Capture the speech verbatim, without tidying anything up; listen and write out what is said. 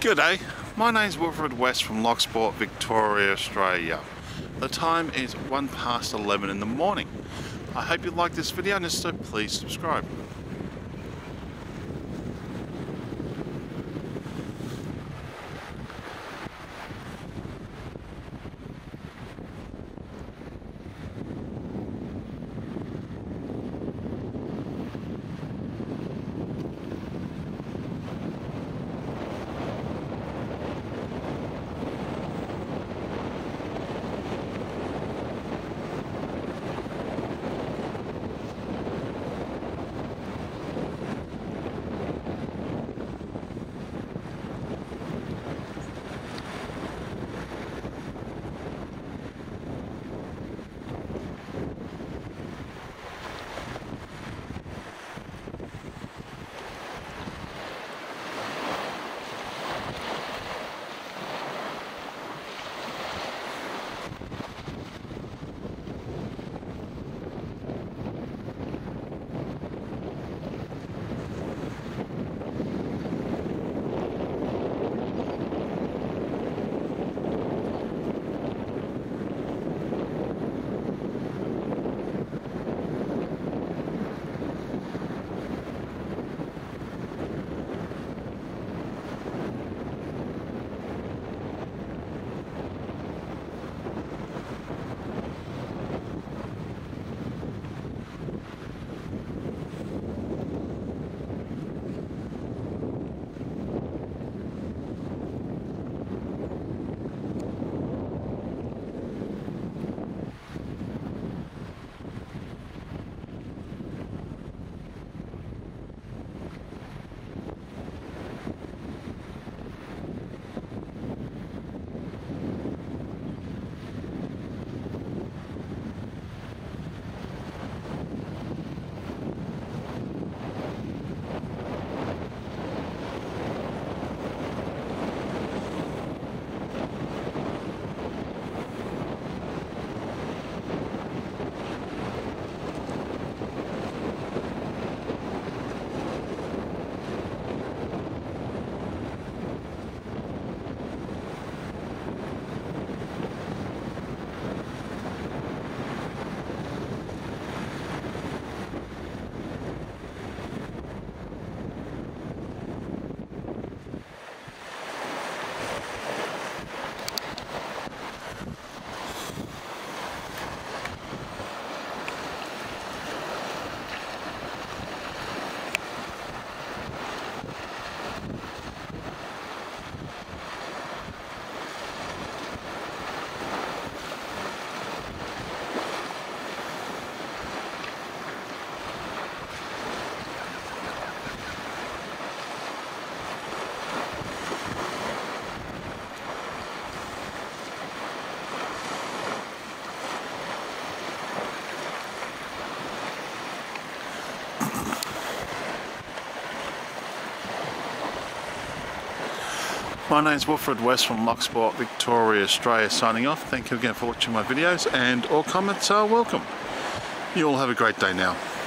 G'day, my name's Wilfred West from Loch Sport, Victoria, Australia. The time is one past eleven in the morning. I hope you like this video, and if so, please subscribe. My name's Wilfred West from Loch Sport, Victoria, Australia, signing off. Thank you again for watching my videos, and all comments are welcome. You all have a great day now.